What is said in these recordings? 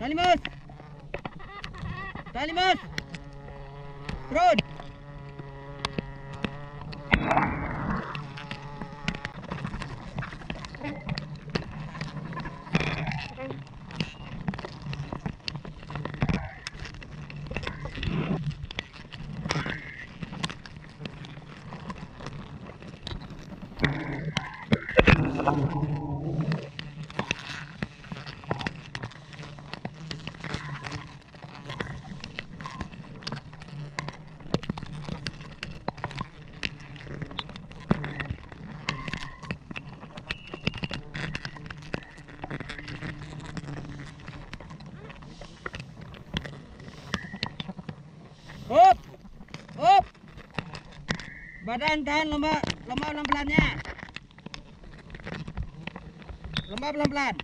Talimas! Talimas! Road! Up, up, badan tahan lomba pelan-pelannya, lomba pelan-pelan.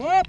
Whoop!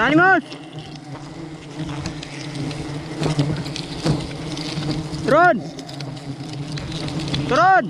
Animals, turun, turun.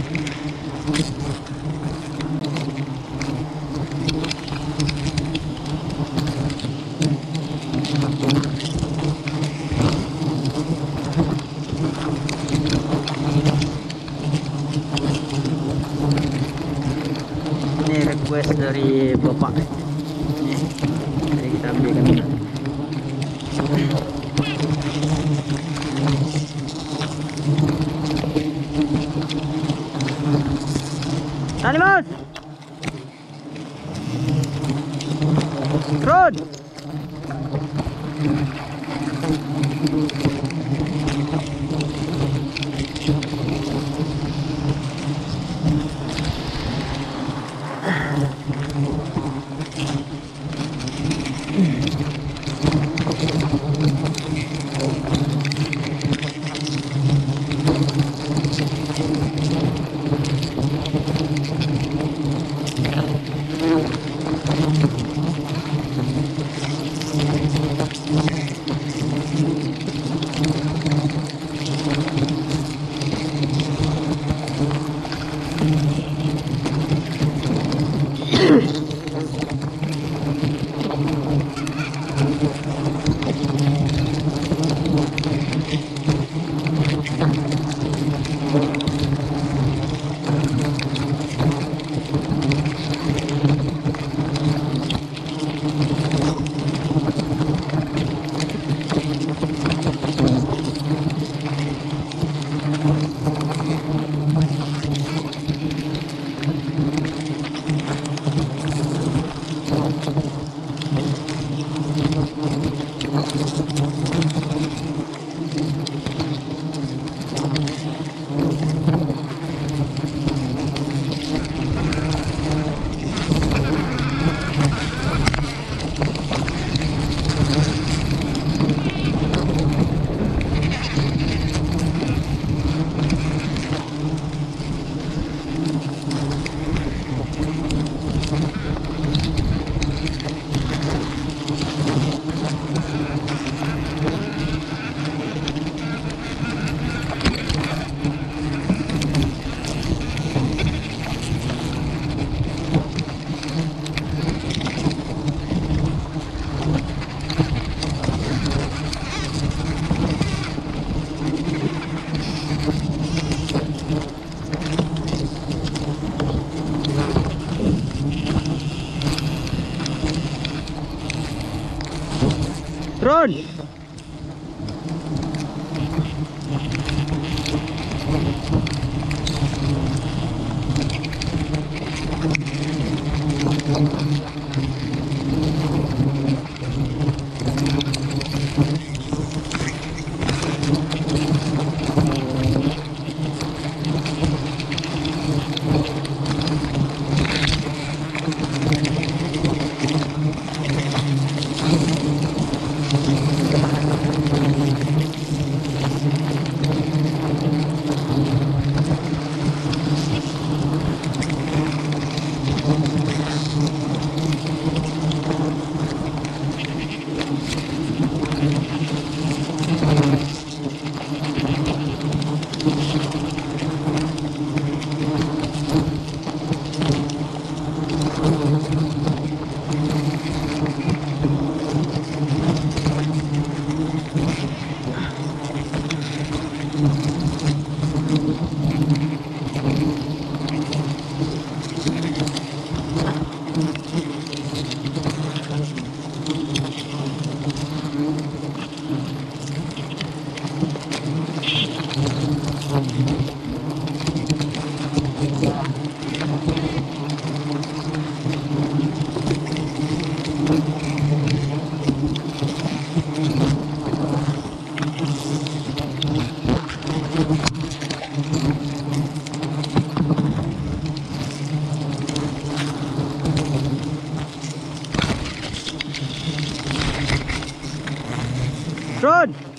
Ini request dari bapak. Jadi kita ambilkan. Tani mas. Run. Run! Run!